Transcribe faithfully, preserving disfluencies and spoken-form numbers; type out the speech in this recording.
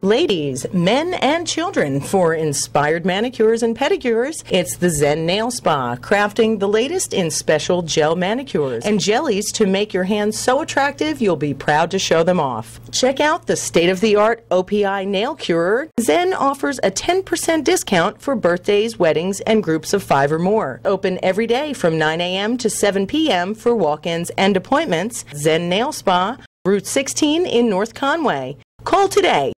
Ladies, men, and children, for inspired manicures and pedicures, it's the Zen Nail Spa, crafting the latest in special gel manicures and jellies to make your hands so attractive you'll be proud to show them off. Check out the state-of-the-art O P I Nail Curer. Zen offers a ten percent discount for birthdays, weddings, and groups of five or more. Open every day from nine a m to seven p m for walk-ins and appointments. Zen Nail Spa, Route sixteen in North Conway. Call today.